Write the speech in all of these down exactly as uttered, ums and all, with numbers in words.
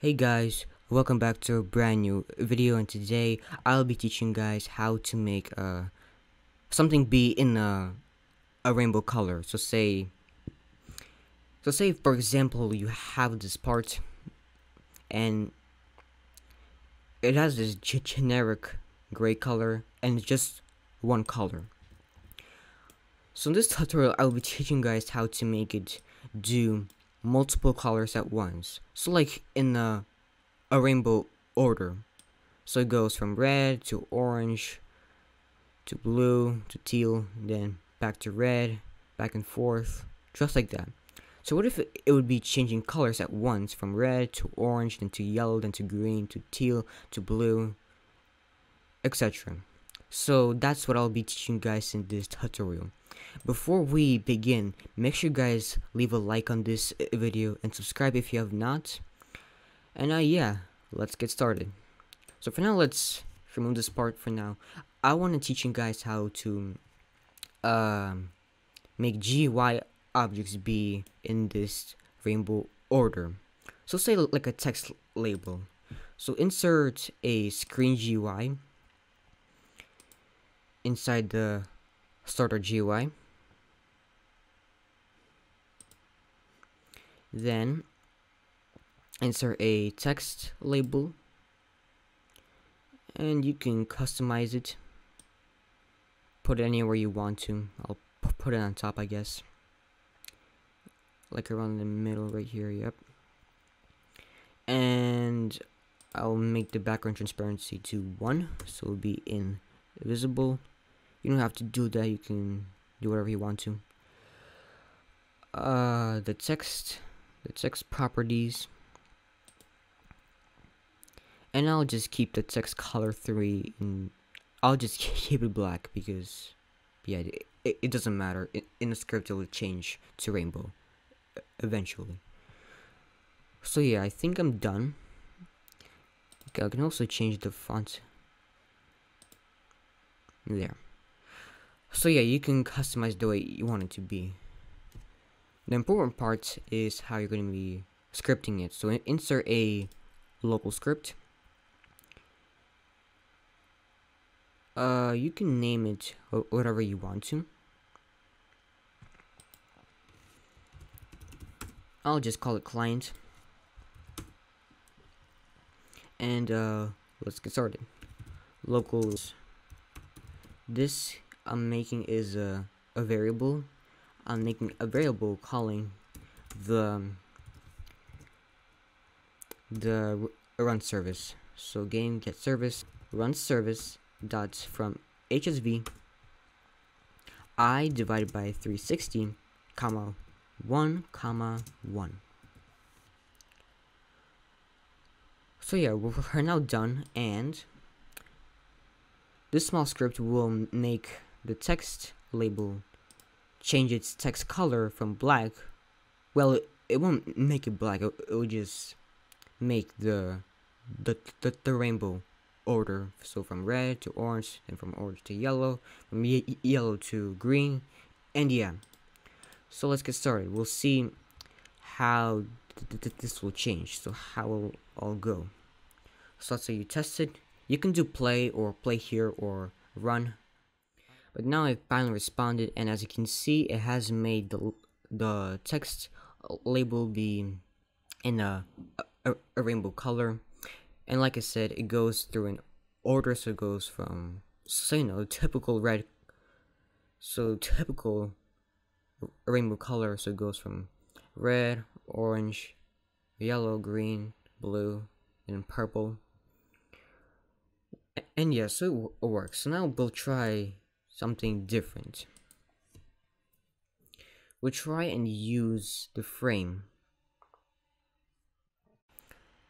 Hey guys, welcome back to a brand new video, and today I'll be teaching guys how to make uh, something be in a, a rainbow color. So say, so say for example you have this part and it has this g generic gray color and it's just one color. So in this tutorial I'll be teaching guys how to make it do multiple colors at once, so like in a, a rainbow order, so it goes from red to orange to blue to teal, then back to red, back and forth, just like that. So what if it, it would be changing colors at once, from red to orange, then to yellow, then to green, to teal, to blue, etc. So that's what I'll be teaching you guys in this tutorial. Before we begin, make sure you guys leave a like on this video and subscribe if you have not. And uh, yeah, let's get started. So for now, let's remove this part for now. I want to teach you guys how to uh, make G Y objects be in this rainbow order. So say like a text label. So insert a screen G U I inside the starter G U I. Then insert a text label, and you can customize it. Put it anywhere you want to. I'll put it on top, I guess. Like around the middle right here, yep. And I'll make the background transparency to one, so it'll be invisible. You don't have to do that, you can do whatever you want to. Uh, the text, the text properties. And I'll just keep the text color three, and I'll just keep it black because, yeah, it, it, it doesn't matter. It, in the script, it will change to rainbow eventually. So yeah, I think I'm done. Okay, I can also change the font. There. So yeah, you can customize the way you want it to be. The important part is how you're going to be scripting it. So insert a local script. Uh, you can name it whatever you want to. I'll just call it client. And uh, let's get started. Locals. This I'm making is a, a variable. I'm making a variable calling the the run service. So game get service run service dot from H S V I divided by three sixty comma one comma one. So yeah, we're now done, and this small script will make the text label change its text color from black. Well, it, it won't make it black, it, it will just make the the, the the rainbow order, so from red to orange, and from orange to yellow, from ye yellow to green, and yeah. So let's get started. We'll see how th th this will change, so how it'll all go. So let's say you test it. You can do play or play here or run. But now I finally responded, and as you can see, it has made the, the text label be in a, a, a rainbow color. And like I said, it goes through an order, so it goes from, so you know, typical red, so typical rainbow color, so it goes from red, orange, yellow, green, blue, and purple. And yeah, so it works. So now we'll try something different. We'll try and use the frame.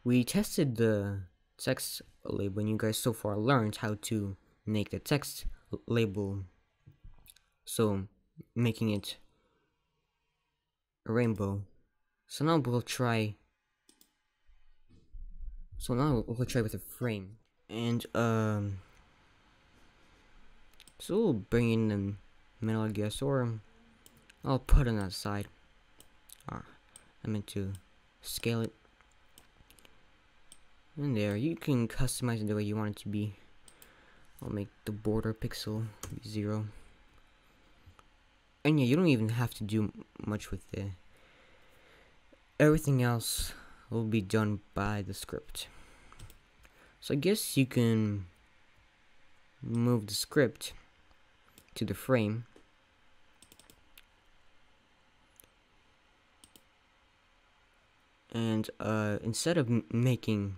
We tested the text label, and you guys so far learned how to make the text label, so making it a rainbow. So now we'll try. So now we'll try with a frame. And, um, so we'll bring in the middle, I guess, or I'll put it on that side. Ah, I meant to scale it. And there, you can customize it the way you want it to be. I'll make the border pixel be zero. And yeah, you don't even have to do much with it. Everything else will be done by the script. So I guess you can move the script to the frame. And uh, instead of making,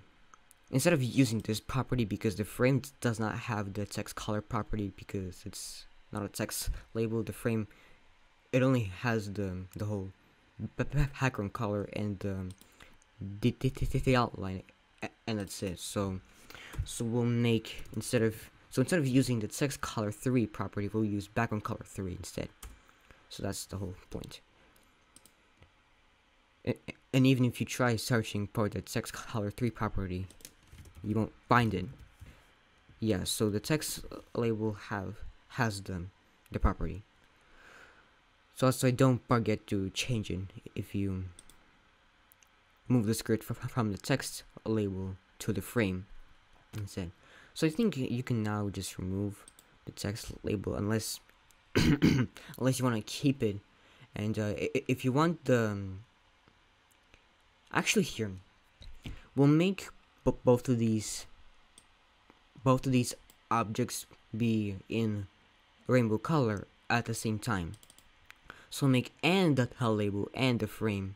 instead of using this property, because the frame does not have the text color property because it's not a text label, the frame, it only has the the whole background color and the the outline, and that's it. So, so we'll make instead of so instead of using the text color three property, we'll use background color three instead. So that's the whole point. It, And even if you try searching for the text color three property, you won't find it. Yeah, so the text label have has the the property. So also don't forget to change it if you move the script from the text label to the frame instead. So I think you can now just remove the text label unless unless you want to keep it. And uh, if you want the Actually, here we'll make b both of these both of these objects be in rainbow color at the same time. So make and the tile label and the frame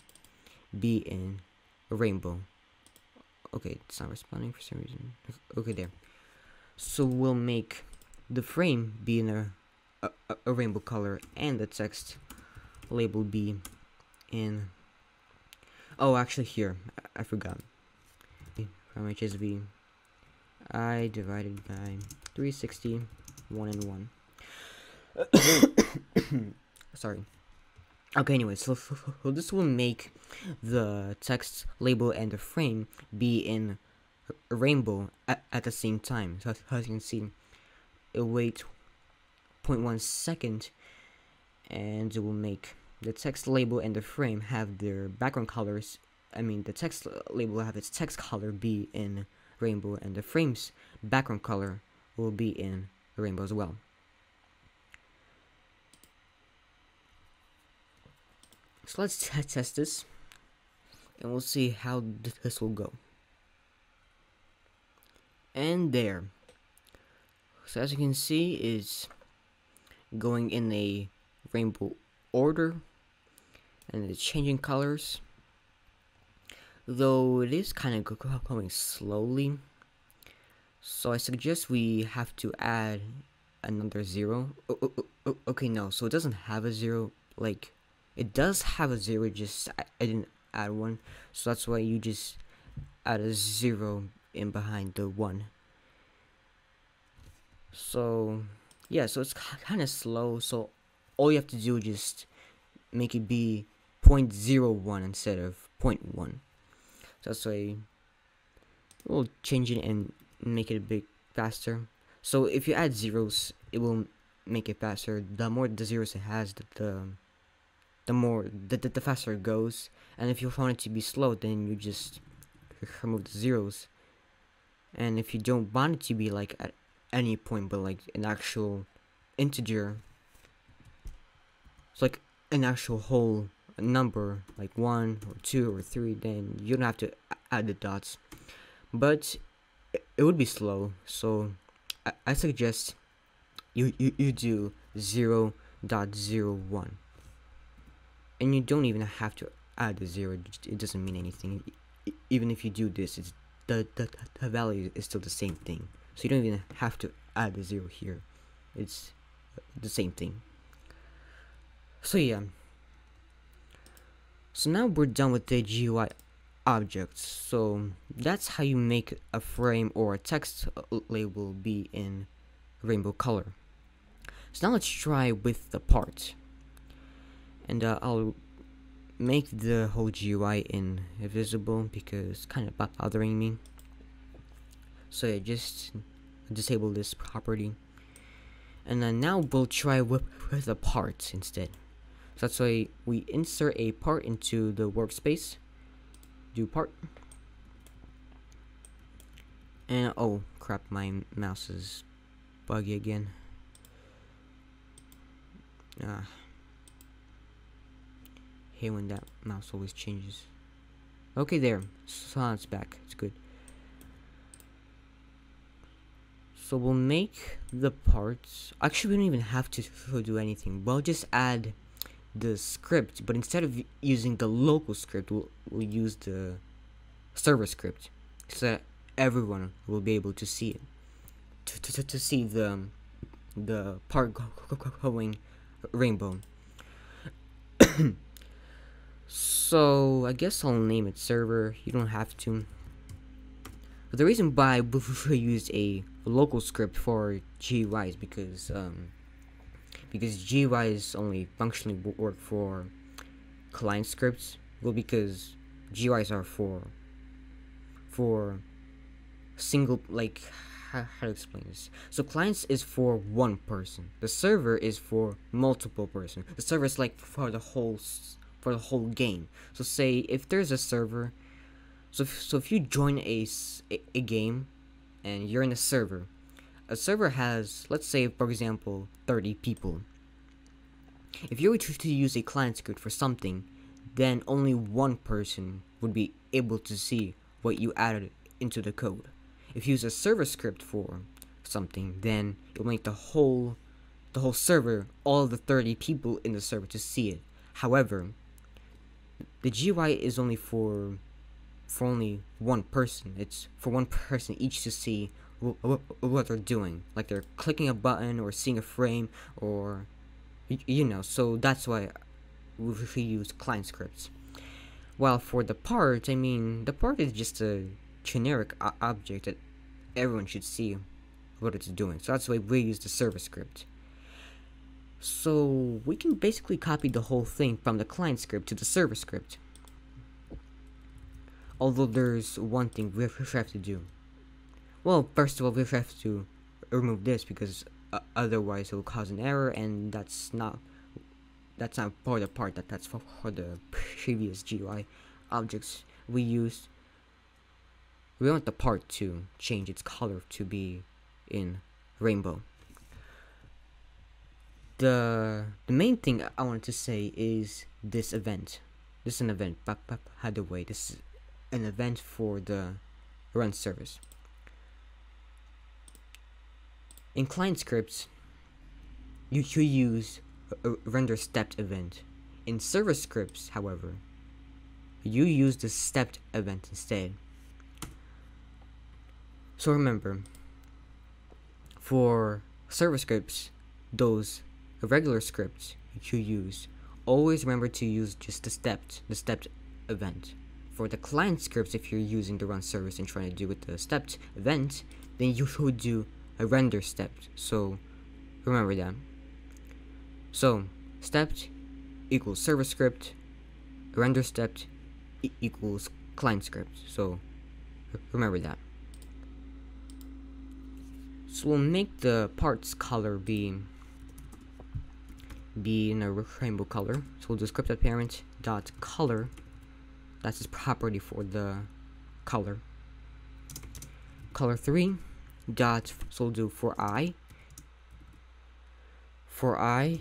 be in rainbow. Okay, it's not responding for some reason. Okay, there. So we'll make the frame be in a a, a rainbow color and the text label be in. Oh, actually, here I, I forgot. From H S V, I divided by three sixty, one and one. Sorry. Okay, anyway, so, so this will make the text label and the frame be in rainbow at, at the same time. So as you can see, it'll wait zero point one second, and it will make the text label and the frame have their background colors. I mean, the text label will have its text color be in rainbow, and the frame's background color will be in rainbow as well. So let's test this, and we'll see how this will go. And there. So as you can see, it's going in a rainbow order, and it's changing colors, though it is kind of going slowly. So I suggest we have to add another zero. Oh, oh, oh, okay, no, so it doesn't have a zero. Like, it does have a zero, just I, I didn't add one. So that's why you just add a zero in behind the one. So yeah, so it's kind of slow. So all you have to do is just make it be zero point zero one instead of zero point one. So that's why we'll change it and make it a bit faster. So if you add zeros, it will make it faster. The more the zeros it has, the the, the more the, the, the faster it goes. And if you want it to be slow, then you just remove the zeros. And if you don't want it to be like at any point, but like an actual integer, it's so like an actual whole number, like one or two or three, then you don't have to add the dots. But it would be slow, so I, I suggest you, you you do zero point zero one, and you don't even have to add the zero. It doesn't mean anything. Even if you do this, it's the the, the value is still the same thing. So you don't even have to add the zero here. It's the same thing. So yeah, so now we're done with the G U I objects. So that's how you make a frame or a text label be in rainbow color. So now let's try with the part. And uh, I'll make the whole G U I invisible because it's kind of bothering me. So yeah, just disable this property. And then now we'll try with the part instead. So that's why we insert a part into the workspace. Do part. And oh crap, my mouse is buggy again. Ah, hate when that mouse always changes. Okay, there. So it's back. It's good. So we'll make the parts. Actually, we don't even have to do anything. We'll just add the script, but instead of using the local script, we'll, we'll use the server script so that everyone will be able to see it, to, to, to see the the part going rainbow. So I guess I'll name it server. You don't have to. But the reason why we used a local script for G U I is because um, because G U Is only functionally work for client scripts. Well, because G U Is are for for single, like, how, how to explain this. So clients is for one person. The server is for multiple person. The server is like for the whole for the whole game. So say if there's a server. So if, so if you join a, a game and you're in a server, a server has, let's say, for example, thirty people. If you were to, to use a client script for something, then only one person would be able to see what you added into the code. If you use a server script for something, then it'll make the whole, the whole server, all the thirty people in the server to see it. However, the G U I is only for... for only one person. It's for one person each to see wh wh what they're doing, like they're clicking a button or seeing a frame, or you know. So that's why we use client scripts. While for the part, I mean, the part is just a generic object that everyone should see what it's doing. So that's why we use the server script. So we can basically copy the whole thing from the client script to the server script. Although there's one thing we have to do. Well, first of all, we have to remove this because uh, otherwise it will cause an error, and that's not that's not for the part. That that's for, for the previous G U I objects we used. We want the part to change its color to be in rainbow. The the main thing I wanted to say is this event. This is an event. By the way, this is an event for the run service. In client scripts, you should use a render stepped event. In server scripts, however, you use the stepped event instead. So remember, for server scripts, those regular scripts you use, always remember to use just the stepped, the stepped event. For the client scripts, if you're using the run service and trying to do with the stepped event, then you should do a render stepped. So remember that. So stepped equals server script, render stepped e equals client script. So remember that. So we'll make the parts color be be in a rainbow color. So we'll do script parent dot color. That's its property for the color. Color three dot, so we'll do for i. For i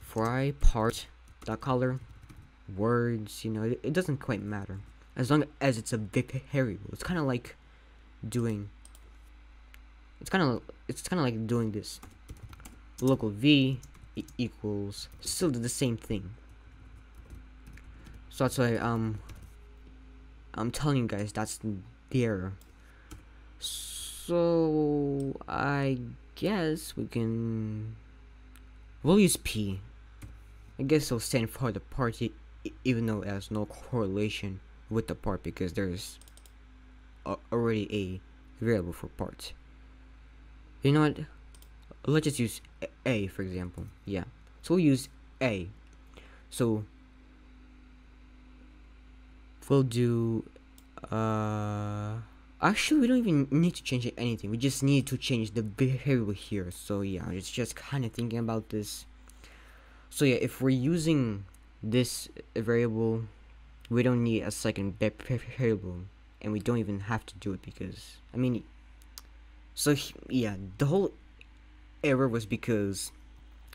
for i part dot color words, you know, it, it doesn't quite matter. As long as it's a variable. It's kinda like doing it's kinda it's kinda like doing this. Local v equals, still do the same thing. So that's why um I'm telling you guys that's the error. So I guess we can we'll use P. I guess it'll stand for the part, even though it has no correlation with the part because there's a already a variable for part. You know what? Let's just use A for example. Yeah. So we'll use A. So we'll do, uh, actually we don't even need to change anything, we just need to change the variable here. So yeah, it's just kind of thinking about this. So yeah, if we're using this variable, we don't need a second variable. and we don't even have to do it because, I mean, so he, yeah, the whole error was because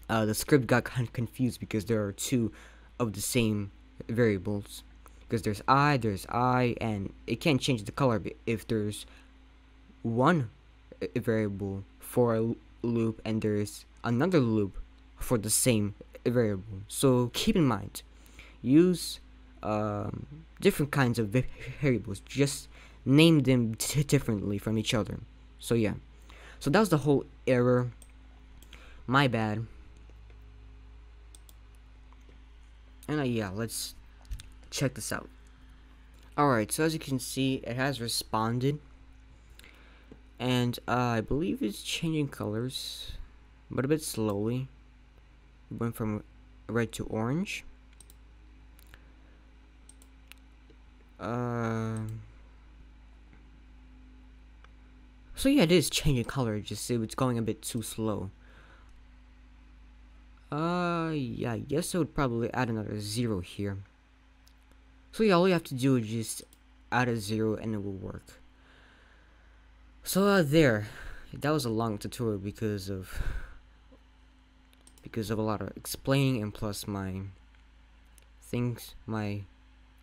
uh, the script got kind of confused because there are two of the same variables, because there's I, there's I, and it can't change the color if there's one variable for a loop and there's another loop for the same variable. So keep in mind, use um, different kinds of variables, just name them differently from each other. So yeah, so that was the whole error, my bad. And uh, yeah, let's check this out. Alright, so as you can see, it has responded, and uh, I believe it's changing colors, but a bit slowly. It went from red to orange. Uh, so yeah, it is changing color, just it's going a bit too slow. Uh, yeah, I guess I would probably add another zero here. So yeah, all you have to do is just add a zero and it will work. So uh, there, that was a long tutorial because of because of a lot of explaining, and plus my things, my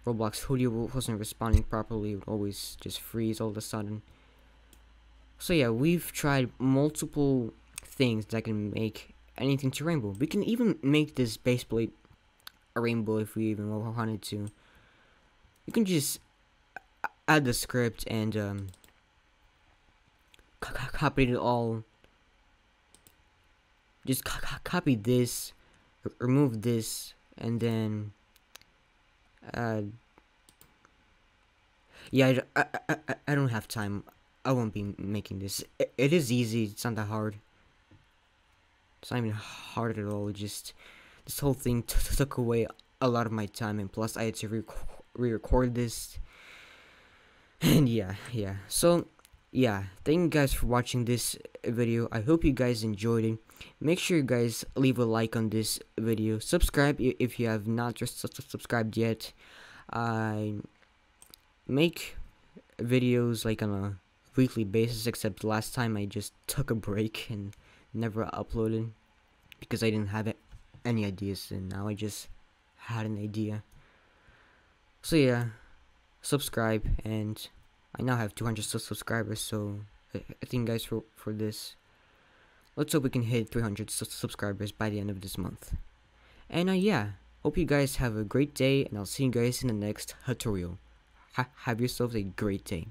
Roblox hoodie wasn't responding properly, it would always just freeze all of a sudden. So yeah, we've tried multiple things that can make anything to rainbow. We can even make this base plate a rainbow if we even wanted to. You can just add the script and um, copied it all, just copy this, remove this, and then uh, yeah, I, I, I, I don't have time, I won't be making this. It, it is easy, it's not that hard, it's not even hard at all. Just this whole thing t took away a lot of my time, and plus I had to rec re-record this, and yeah, yeah, so yeah, thank you guys for watching this video. I hope you guys enjoyed it. Make sure you guys leave a like on this video. Subscribe if you have not just subscribed yet. I make videos like on a weekly basis, except last time I just took a break and never uploaded because I didn't have any ideas, and now I just had an idea. So yeah, subscribe, and I now have two hundred subscribers, so thank you guys for, for this. Let's hope we can hit three hundred subscribers by the end of this month. And uh, yeah, hope you guys have a great day, and I'll see you guys in the next tutorial. Ha have yourselves a great day.